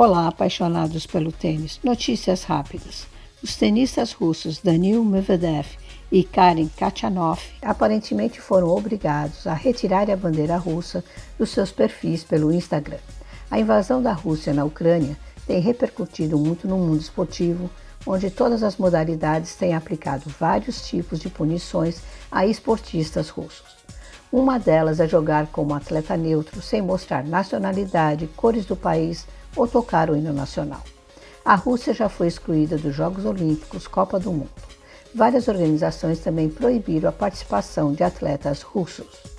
Olá, apaixonados pelo tênis. Notícias rápidas. Os tenistas russos Daniil Medvedev e Karen Khachanov aparentemente foram obrigados a retirar a bandeira russa dos seus perfis pelo Instagram. A invasão da Rússia na Ucrânia tem repercutido muito no mundo esportivo, onde todas as modalidades têm aplicado vários tipos de punições a esportistas russos. Uma delas é jogar como atleta neutro, sem mostrar nacionalidade, cores do país ou tocar o hino nacional. A Rússia já foi excluída dos Jogos Olímpicos, Copa do Mundo. Várias organizações também proibiram a participação de atletas russos.